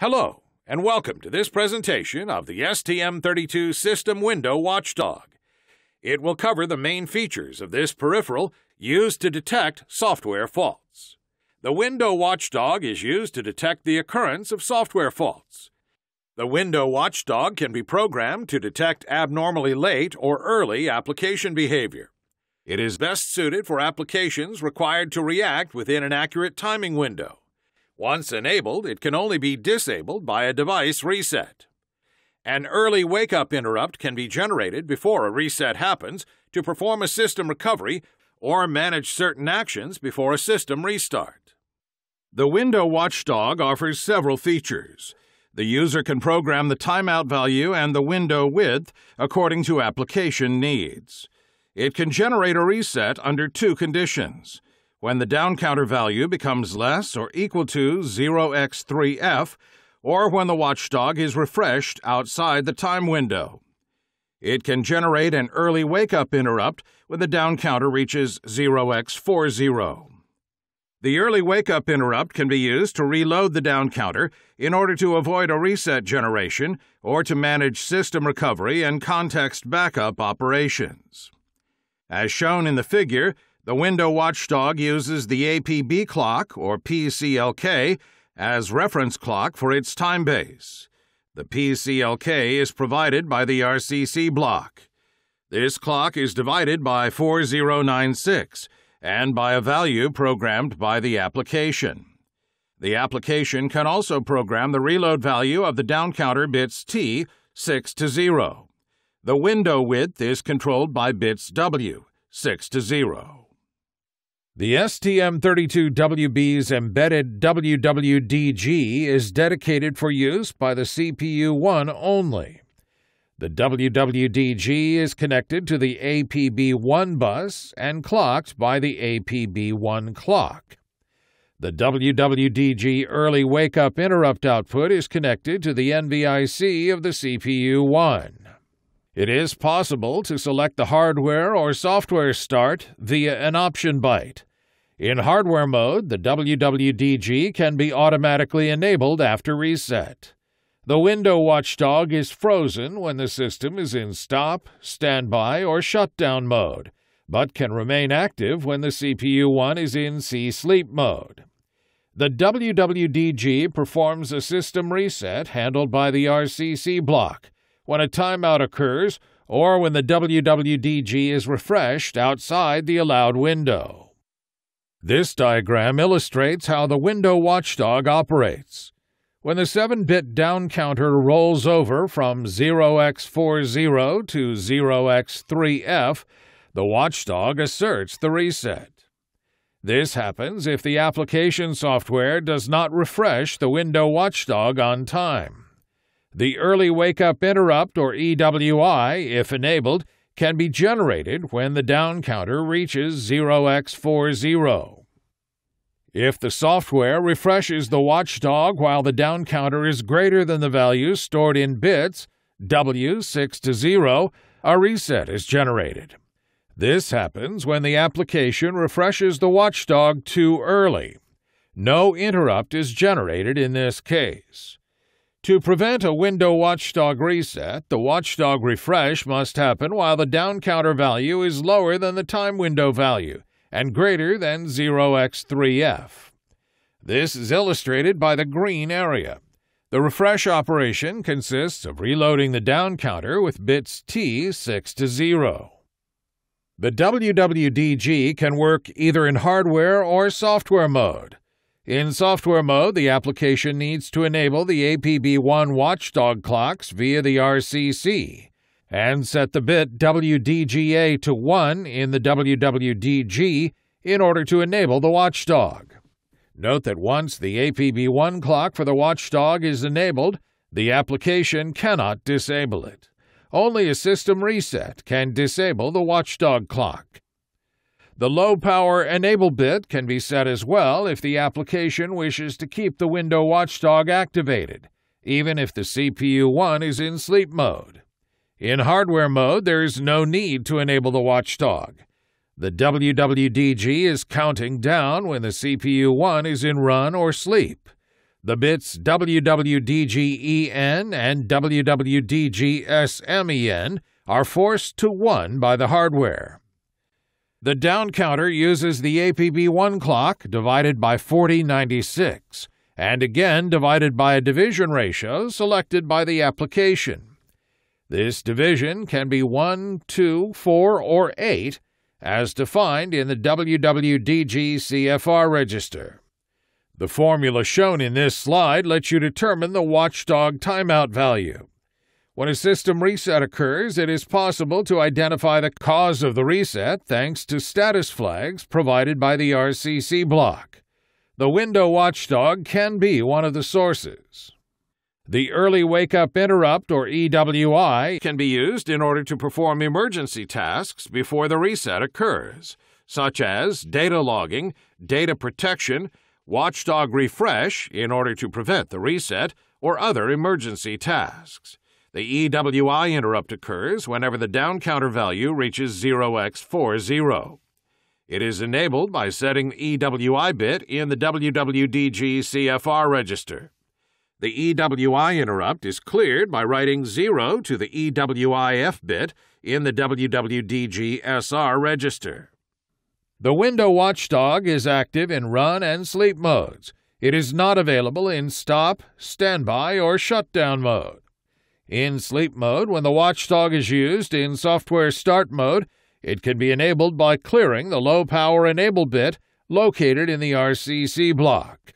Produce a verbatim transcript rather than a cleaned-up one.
Hello, and welcome to this presentation of the S T M thirty-two System Window Watchdog. It will cover the main features of this peripheral used to detect software faults. The Window Watchdog is used to detect the occurrence of software faults. The Window Watchdog can be programmed to detect abnormally late or early application behavior. It is best suited for applications required to react within an accurate timing window. Once enabled, it can only be disabled by a device reset. An early wake-up interrupt can be generated before a reset happens to perform a system recovery or manage certain actions before a system restart. The Window Watchdog offers several features. The user can program the timeout value and the window width according to application needs. It can generate a reset under two conditions. When the down counter value becomes less or equal to zero x three f, or when the watchdog is refreshed outside the time window. It can generate an early wake-up interrupt when the down counter reaches zero x forty. The early wake-up interrupt can be used to reload the down counter in order to avoid a reset generation or to manage system recovery and context backup operations. As shown in the figure, the Window Watchdog uses the A P B clock, or P C L K, as reference clock for its time base. The P C L K is provided by the R C C block. This clock is divided by four thousand ninety-six and by a value programmed by the application. The application can also program the reload value of the down counter bits T, six to zero. The window width is controlled by bits W, six to zero. The S T M thirty-two W B's embedded W W D G is dedicated for use by the C P U one only. The W W D G is connected to the A P B one bus and clocked by the A P B one clock. The W W D G early wake-up interrupt output is connected to the N V I C of the C P U one. It is possible to select the hardware or software start via an option byte. In hardware mode, the W W D G can be automatically enabled after reset. The Window Watchdog is frozen when the system is in stop, standby, or shutdown mode, but can remain active when the C P U one is in C-sleep mode. The W W D G performs a system reset handled by the R C C block when a timeout occurs or when the W W D G is refreshed outside the allowed window. This diagram illustrates how the Window Watchdog operates. When the seven bit down counter rolls over from zero x forty to zero x three f, the watchdog asserts the reset. This happens if the application software does not refresh the Window Watchdog on time. The early wake-up interrupt, or E W I, if enabled, can be generated when the down counter reaches zero x forty. If the software refreshes the watchdog while the down counter is greater than the value stored in bits, W, six to zero, a reset is generated. This happens when the application refreshes the watchdog too early. No interrupt is generated in this case. To prevent a Window Watchdog reset, the watchdog refresh must happen while the down counter value is lower than the time window value and greater than zero x three f. This is illustrated by the green area. The refresh operation consists of reloading the down counter with bits T, six to zero. The W W D G can work either in hardware or software mode. In software mode, the application needs to enable the A P B one watchdog clocks via the R C C and set the bit W D G A to one in the W W D G in order to enable the watchdog. Note that once the A P B one clock for the watchdog is enabled, the application cannot disable it. Only a system reset can disable the watchdog clock. The low-power enable bit can be set as well if the application wishes to keep the Window Watchdog activated, even if the C P U one is in sleep mode. In hardware mode, there is no need to enable the watchdog. The W W D G is counting down when the C P U one is in run or sleep. The bits W W D G E N and W W D G S M E N are forced to one by the hardware. The down counter uses the A P B one clock divided by forty ninety-six, and again divided by a division ratio selected by the application. This division can be one, two, four, or eight, as defined in the W W D G C F R register. The formula shown in this slide lets you determine the watchdog timeout value. When a system reset occurs, it is possible to identify the cause of the reset thanks to status flags provided by the R C C block. The window watchdog can be one of the sources. The early wake-up interrupt, or E W I, can be used in order to perform emergency tasks before the reset occurs, such as data logging, data protection, watchdog refresh in order to prevent the reset, or other emergency tasks. The E W I interrupt occurs whenever the down counter value reaches zero x forty. It is enabled by setting the E W I bit in the W W D G C F R register. The E W I interrupt is cleared by writing zero to the E W I F bit in the W W D G S R register. The window watchdog is active in run and sleep modes. It is not available in stop, standby, or shutdown mode. In sleep mode, when the watchdog is used in software start mode, it can be enabled by clearing the low power enable bit located in the R C C block.